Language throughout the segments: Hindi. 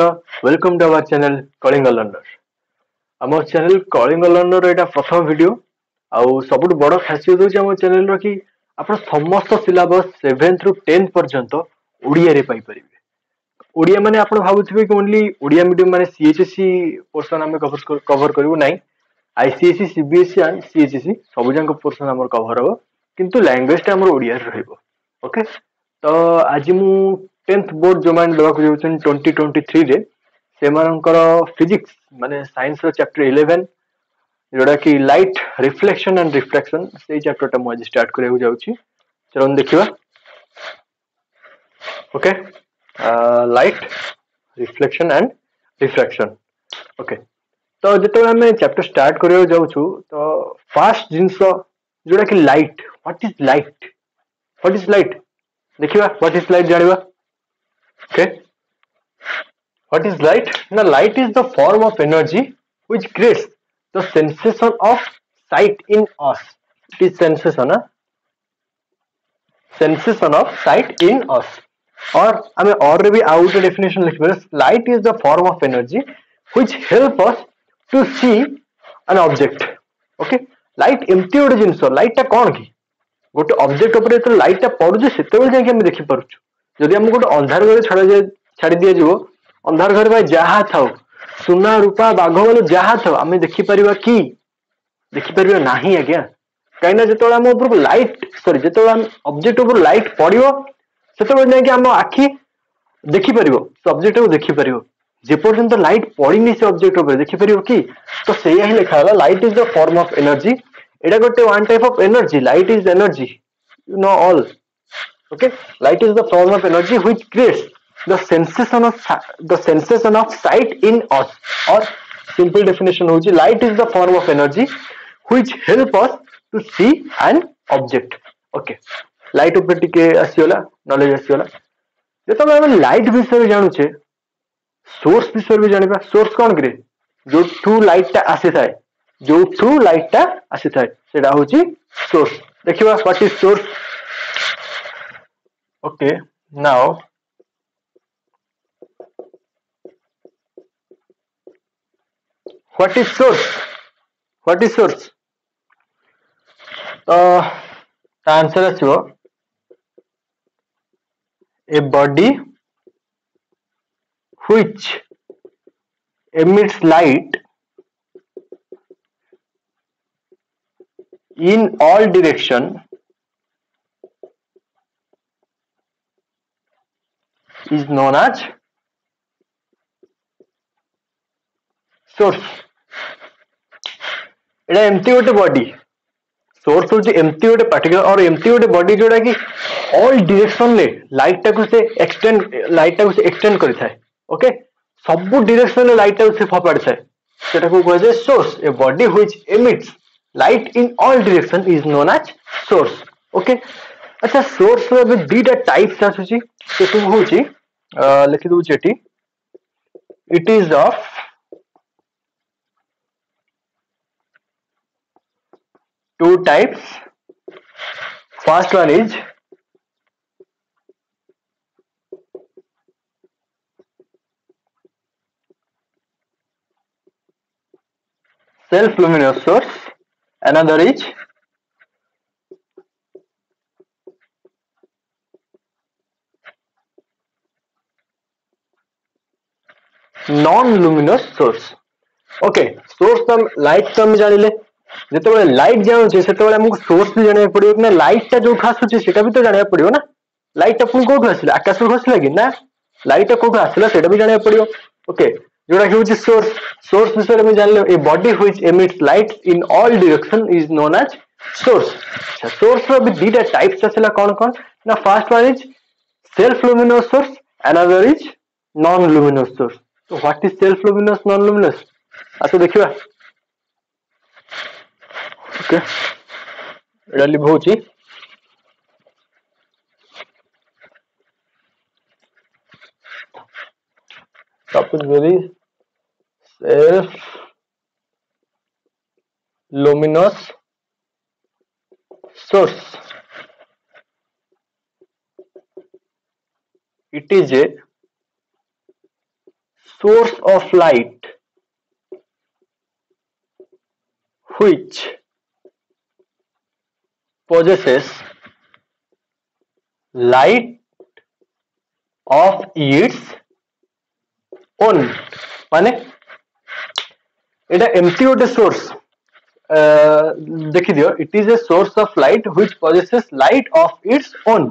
So, welcome to our channel Kalinga Learner. Our channel Kalinga Learner is a first video. Our support board of facilities on our channel Rocky. After some syllabus 7 through 10 percent of ODA paper. ODA mane apna bhavuthibe only ODA medium mane CHC portion ame cover karibu nahi. ICSE, CBSE and CHC sabu janka portion amar cover habo. Kintu language ta amar ODA rahibo. Okay. So, aji mu 10th board जो मान लगा कुछ 2023 रे सेमारं करा physics माने science रो chapter 11 जोड़ा कि light reflection and refraction से chapter टा मुझे start करें हो जाऊँची चलो उन देखिवा okay light reflection and refraction okay तो जितना हमें chapter start करें हो जाऊँचु तो first जिनसा जोड़ा कि light what is light देखिवा what is light जानिवा Okay. What is light? Now, light is the form of energy which creates the sensation of sight in us. It is sensation, sensation of sight in us. Or I mean, already out of definition. Light is the form of energy which helps us to see an object. Okay. Light empty origin. So, light ta kon ki? Go to object operator. Light ta paduchi setobel jai ki ame dekhi paruchu. जब हम गोटे अंधार घर छाड़ दिया जीवो अंधार घर भाई जहा था सुना रूपा बाघ वाले जहा था आम देखी परिवा की देखी परिवा नाही आज्ञा कहीं ना जतोला हम ऊपर लाइट सॉरी जतोला हम ऑब्जेक्ट ऊपर लाइट पड़ियो सेतबे जाय कि हम आखी देखी परिवो ऑब्जेक्ट को देखी परिवो जे पर्यंत लाइट पड़िनी से ऑब्जेक्ट ऊपर देखी परिवो की तो सेया ही लिखा होला light is the form of energy एटा गोटे one type of energy light is energy you know all Okay, light is the form of energy which creates the sensation of sight in us. Or simple definition, light is the form of energy which helps us to see an object. Okay, light upar tike asiola knowledge asiola. Jeta ame light bisare januche, source bisare bi janiba. Source kon kare? Jo through light ta asithai, seda hochi source. Dekhiba what is source? Okay, now what is source? The answer is a body which emits light in all directions is known as source. It is empty water body. Source is empty water particle or empty water body जो डाकी all direction ले light तक उसे extend करता है. Okay? सब direction ले light तक उसे फापड़ता है. तो टाको कहते हैं source. A body which emits light in all direction is known as source. Okay? अच्छा source में भी दो टाइप्स हैं सोची तो तुम हो ची लिख दो Cheti it is of two types first one is self luminous source another is non-luminous source. Okay, source तम light तम जाने ले जेतो वाले light जानो जैसे तो वाले हमको source भी जाने पड़ेगा अपने light का जो खास होती है सेटा भी तो जाने पड़ेगा ना light अपन को खास लगा आकाश को खास लगी ना light को खास लगा सेटा भी जाने पड़ेगा. Okay, जोड़ा क्यों जी source भी सारे में जाने ले. A body which emits light in all direction is known as source. Source में भी दीदा types ऐसे लगा कौन-कौन ना first one is self-luminous source, another is non-luminous source. So what is self-luminous, non-luminous? आतो देखिवा. Okay. इडली भोची. Topic बोली self-luminous source. It is a source of light which possesses light of its own, মানে এটা এমটি ওটা সোর্স দেখি দিও, it is a source of light which possesses light of its own,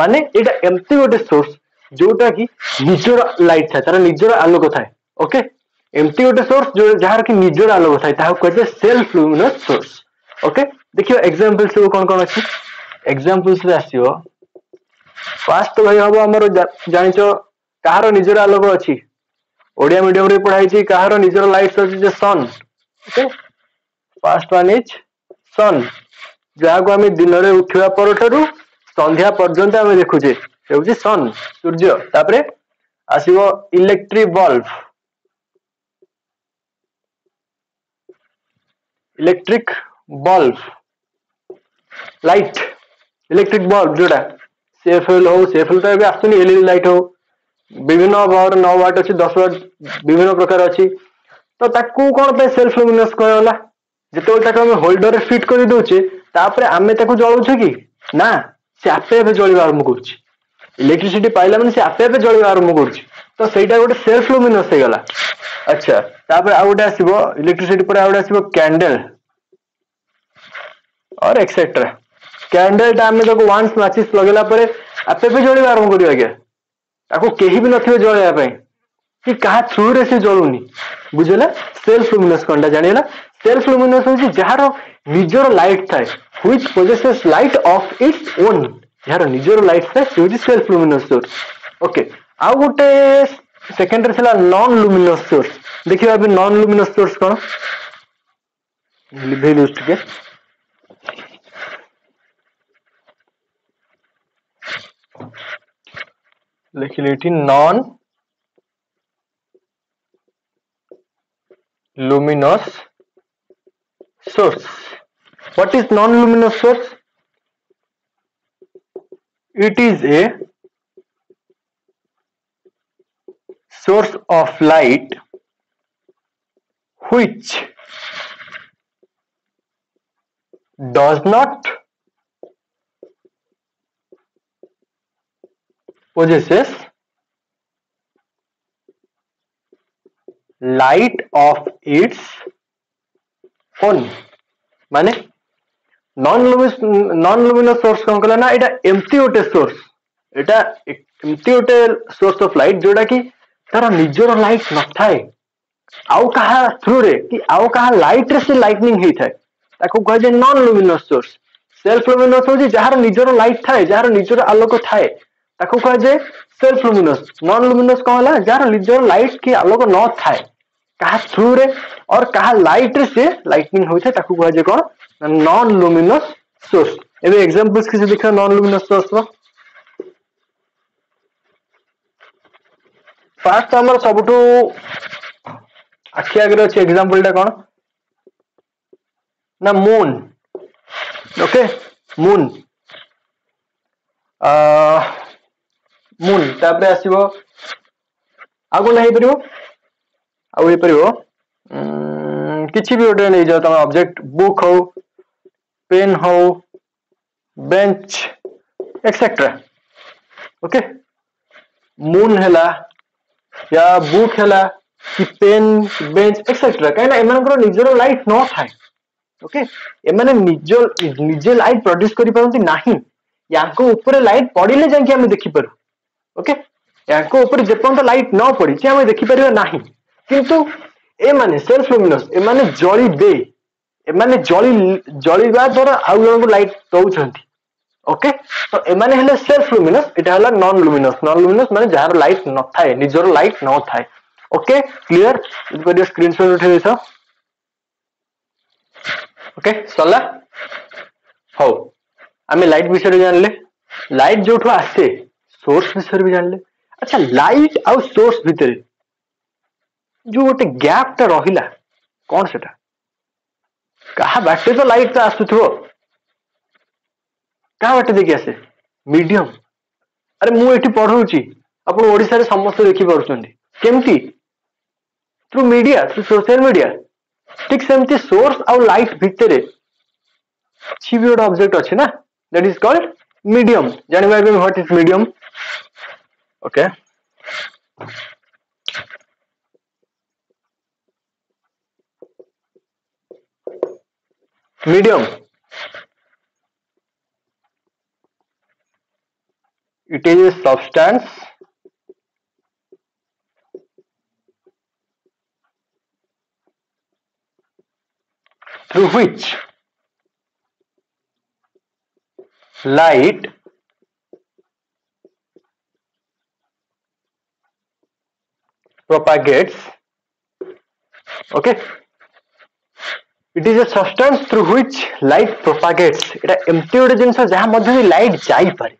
মানে এটা এমটি ওটা সোর্স যেটা কি নিজর লাইট থাকে, তার নিজর আলোক থাকে। ওকে, এমটি ওটা সোর্স যার কি নিজর আলোক থাকে তাহা কইতে সেলফ লুমিনাস সোর্স। ওকে, দেখিও एग्जांपल সব কোন কোন আছে, एग्जांपल সে আসিও। ফার্স্ট ভাই হবো আমার জানিছো কাহার নিজর আলোক আছে, ओडिया मीडियम रे पढ़ाई कहार निजर लाइट अच्छे sun. Okay, first one is sun, जहां आम दिन में उठा पर संध्या पर्यंत आम देखुचे हूँ सन, सूर्य। तापरे आसीबो electric bulb, electric bulb light, electric bulb जोड़ा सेफल हो, सेफल तो ये आसुनी एलईडी लाइट हो, विभिन्न भाव 9 वाट अच्छी 10 वाट विभिन्न प्रकार अच्छी, तो ताकू कौन सेल्फ लुमिनस कहला जिते आम होल्डर फिट कर दौचे आम जलाऊ कि ना, से आपे आपे जल आरम्भ कर, इलेक्ट्रिसिटी पाइला मैंने से आपे आपे जल आरम्भ कर, तो सहीटा गोटे सेल्फ लुमिनस हो गला। अच्छा, तापर आ गए आस इलेक्ट्रिसिटी पर आगे आस कैंडल और एक्सेट्रा, कैंडलटा आम वान्स माचिस लगेला आपे आपे जल आरम्भ कर, आज्ञा ताको केही भी नथिबे जळेया कि कहा थ्रू रे से जळुनी, बुझला सेल्फ लुमिनस कोनडा जानिला। सेल्फ लुमिनस होछि जहार निजर लाइट थाए which possesses light of its own, जहार निजर लाइट थाए से होछि सेल्फ लुमिनस सोर्स। ओके, आ गोटे सेकेंड रे छला नॉन लुमिनस सोर्स, देखियो अभी नॉन लुमिनस सोर्स कोन लिभे लिस्ट के लिख ली, non luminous source. What is non luminous source? It is a source of light which does not possesses light of its own, माने non luminous source कौन कहला ना, एटा empty ओटे source, एटा empty ओटे source of light जोड़ा कि तारा निजर लाइट न थाए, आउ कहा थ्रू रे कि आउ कहा लाइट रे से लाइटनिंग ही थाए, ताको कहे non luminous source. Self luminous होछि जहार निजर लाइट थाए, जहार निजर आलोक थाए ताको कह जे सेल्फ लुमिनस। नॉन लुमिनस कहला जार निजर लाइट की आलोक न थाए, कहा थ्रू रे और कहा लाइट रे से लाइटनिंग होय छै, ताको कह जे कोन नॉन लुमिनस सोर्स। एबे एग्जांपल्स किसी देखा नॉन लुमिनस सोर्स रो, फर्स्ट हमर सबटू आखि आगे अछि एग्जांपल टा कोन ना, मून। ओके, मून मून, तापर आसीबो आगो नै परिबो आउ हे परिबो किछि भी ओडे नै जाउ त ऑब्जेक्ट, बुक हो, पेन हो, बेंच एक्सेट्रा। ओके, मून हैला या बुक हैला कि पेन बेंच एक्सेट्रा, काहेना एमनकर निजरो लाइट न थाए। ओके, एमने निजो लाइट प्रोड्यूस करि पाउंती नाही, यांको ऊपर लाइट पड़िले जाके हम देखि पारु। ओके, यांको ऊपर जेपर्यंत लाइट न पड़ी आम देखी पार ना, किंतु एमाने सेल्फ लुमिनस एमाने जली दे, एमाने जली जलिबा द्वारा आउ जन को लाइट दौरान। ओके, तो एमाने हेले सेल्फ लुमिनस, एटा हला नॉन लुमिनस। नॉन लुमिनस माने जहार लाइट न थाए, निजर लाइट न थाए। Okay, clear? इनको स्क्रीनशॉट उठे देछो। ओके, सला हो आम लाइट विषय जान ले, लाइट जोठो आसे सोर्स विषय भी जान ले। अच्छा, लाइट आउ सोर्स भितर जो गोटे गैप टा रहिला कौन सेटा, कहा बाटे तो लाइट आसुथो, कहा बाटे देखि आसे मीडियम। अरे मु एठी पढौची, अपन ओडिसा रे समस्त देखि परुछंती केमती, through media, through social media. ठीक सेमती सोर्स और लाइट भितरे छी भी ओडा ऑब्जेक्ट अछि ना दैट इज कॉल्ड मीडियम जानि bye what is medium okay medium it is a substance through which light propagates okay it is a substance through which light propagates eta empty od jinso jaha madhye light jai pare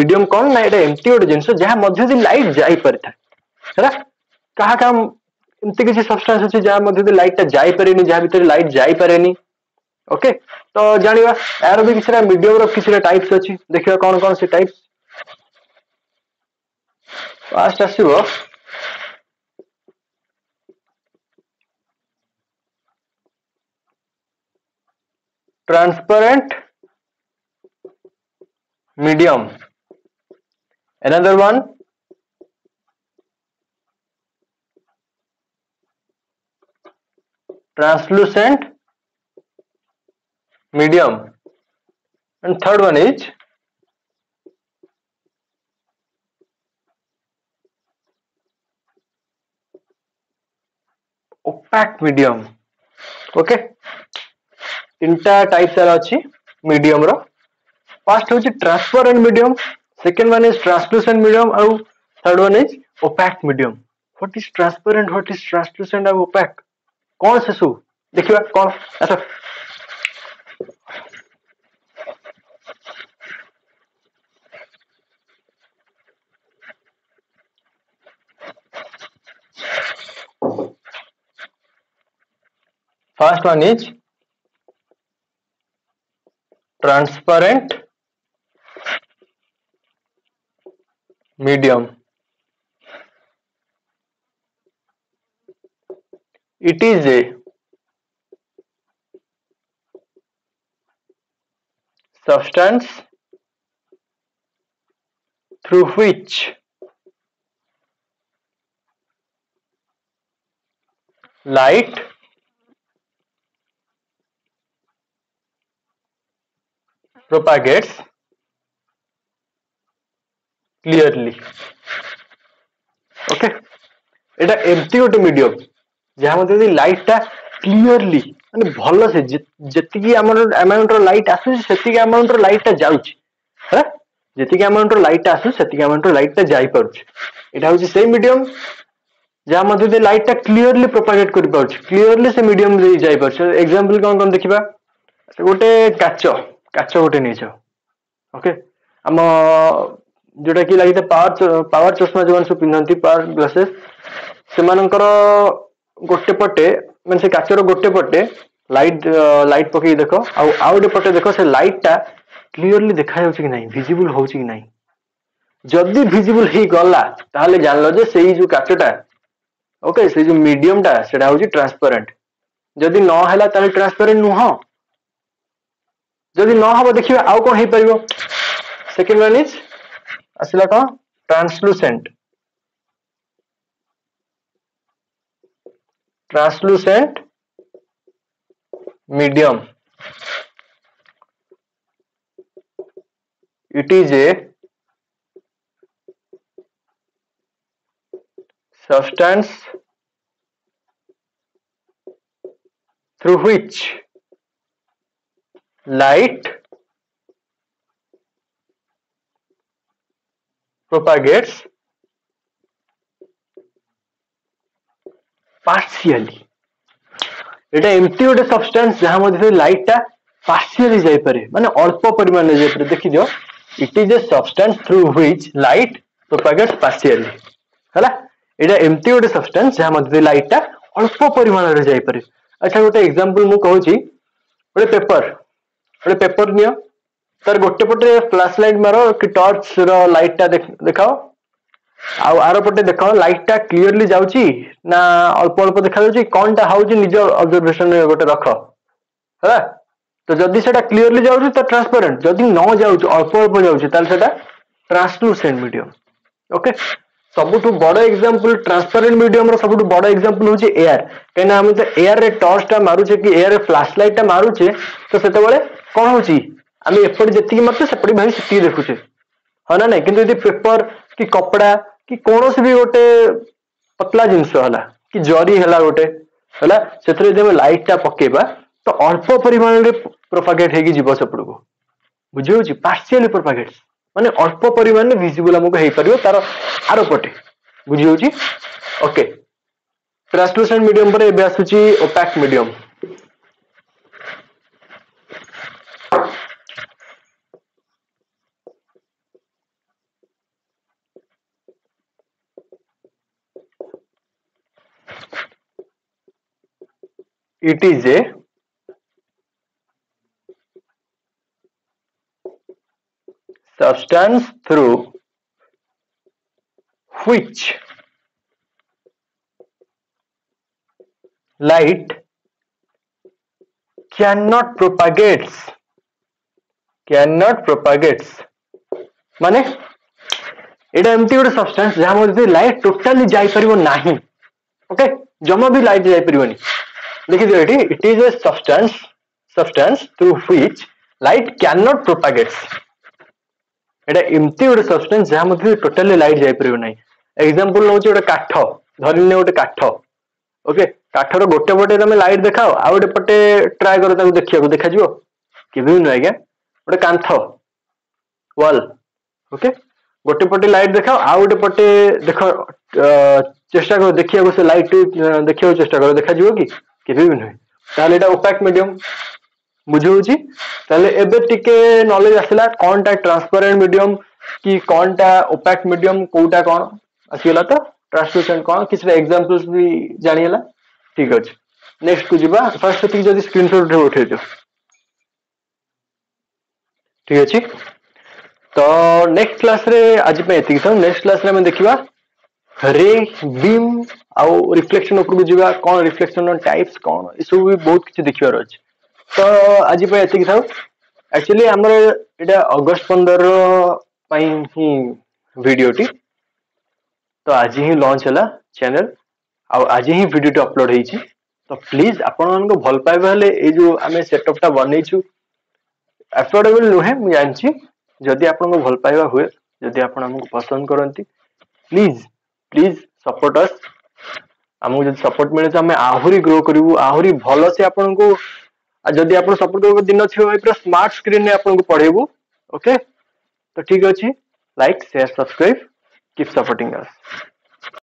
medium kon na eta empty od jinso jaha madhye light jai pare tha hela kaha ka empty kichhi substance achi jaha madhye light ta jai pare ni jaha bhitar light jai pare ni okay to janiba yar bi kichra medium ro kichra types achi dekhiba kon kon se types first asibo transparent medium another one translucent medium and third one is opaque medium okay Entire types are medium ro first hochi transparent medium second one is translucent medium and third one is opaque medium what is transparent what is translucent and opaque kon se su dekhiba kon acha first one is transparent medium it is a substance through which light propagates clearly okay eta empty ote medium jaha mate the light ta clearly mane bhalo se jetiki amount ro light asu setiki amount ro light ta jauchi ha jetiki amount ro light ta asu setiki amount ro light ta jai paruchi eta hochi same medium jaha mate the light ta clearly propagate kari paruchi clearly se medium re jai paruchi example kon kon dekhiba gote काच गोटे नहीं जाओ, ओके, हम जोड़ा कि लगी था पावर चश्मा जो सब पिंधती पावर ग्लासेस से मानकर गोटे पटे मान से काचर गोटे पटे लाइट लाइट पकई देखो आउ गोटे पटे देखो से लाइट टा क्लीयरली देखा जाउछ कि नहीं विजिबल होउछ कि नहीं जदी विजिबल हे गला ताले जान लो जे सेही जो काचटा ओके सेही जो मीडियम टा सेटा होउछ ट्रांसपेरेंट जदी न हैला ताले ट्रांसपेरेंट न हो जदि न हम देखिए आउ कौन हो सेकेंड वन इज आसला कौन translucent medium. It is a substance through which light propagates partially it is empty oda substance jaha madhye light ta partially jai pare mane alpa pariman le jai pare dekhi jo it is a substance through which light propagates partially hala it is empty oda substance jaha madhye light ta alpa pariman re jai pare acha gote example mu kahuchi oda paper अरे पेपर नियो तर गोटे पटे फ्लैश लाइट मारो कि टॉर्च रो लाइट टा देखाओ आउ आरो पटे देखो लाइट टा क्लियरली जाउची ना अल्प अल्प देखा जाउची कोन टा हाउजी निज ऑब्जर्वेशन रे गोटे रखो हला तो जदी सेटा क्लियरली जाउची त ट्रांसपेरेंट जदी न जाउची अल्प अल्प जाउची ताल सेटा ट्रांसलूसेंट मीडियम ओके सबुटु बडो एग्जांपल ट्रांसपेरेंट मीडियम रो सबुटु बडो एग्जांपल होची एयर केना हम त एयर रे टॉर्च टा मारुचे कि एयर रे फ्लैश लाइट टा मारुचे तो सेते बळे कोन होची हम एपडी जति मात्र सेपडी भाई सिटी देखुचे होना नै किंतु यदि पेपर कि कपड़ा कि कोनोस भी गोटे पतला जिंस होला कि जरी होला गोटे होला क्षेत्र जे में लाइट टा पकेबा तो अल्प परिमाण रे प्रोपागेट हेगी जीव सपड़ को बुझियो जी पार्शियली प्रोपागेट्स माने अल्प परिमाण रे विजिबल हमको हे परयो तार आरो पटे बुझियो जी ओके ट्रांसलूसेंट मीडियम पर एबे आसुची opaque medium It is a substance through which light cannot propagates माने एटा एम्प्टी वाला substance जहाँ मुझे light totally जाई परिवो नहीं, okay जमा भी light जाई परिवो नहीं It is a substance through which light cannot propagate. It is empty substance totally light जाई परबो नै एग्जांपल नो जे काठ धरि ने ओटे काठ ओके काठ रो गोटे गोटे तमे लाइट देखाओ आ ओटे पटे ट्राई करो ताको देखिया को देखा जिवो केबे नै गे ओटे कांथ वॉल ओके गोटे पटे लाइट देखाओ आ ओटे पटे देखो चेष्टा करो देखिया को से लाइट देखियो चेष्टा करो देखा जिवो की केबे भी नहीं ताले एटा ओपैक मीडियम बुझो छी ताले एबे टिके नॉलेज आसला कोनटा ट्रांसपेरेंट मीडियम की कोनटा ओपैक मीडियम कोटा कोन आसीला तो ट्रांसलूसेंट कोन किछ एग्जांपल्स भी जानियला ठीक अछि नेक्स्ट को जिबा फर्स्ट टिक जदी स्क्रीनशॉट रे उठै दो ठीक अछि तो नेक्स्ट क्लास रे आज पे एति त नेक्स्ट क्लास रे हम देखिबा रे बीम आउ रिफ्लेक्शन ऊपर को जीवा कोन रिफ्लेक्शन ऑन टाइप्स कोन इसो भी बहुत किछ देखिवार अछि तो आज पे एति थाउ एक्चुअली हमर एटा अगस्त 15 पई ही वीडियो टी तो आज ही लॉन्च हला चैनल आउ आज ही वीडियो टी अपलोड हेई छी तो प्लीज आपन मन को भल पाइबे हले ए जो हमें सेटअप टा बनै छु अफोर्डेबल नहे म जानछि जदी आपन को भल पाइबा होय जदी आपन हमको पसंद करंती प्लीज सपोर्ट अस हमहु जब सपोर्ट मिले तो हमें आहुरी ग्रो करिवु आहुरी भलो से आपन को जदी आपन सपोर्ट करबो दिन छियो पूरा स्मार्ट स्क्रीन रे आपन को पढेबो ओके तो ठीक अछि like share subscribe keep supporting अस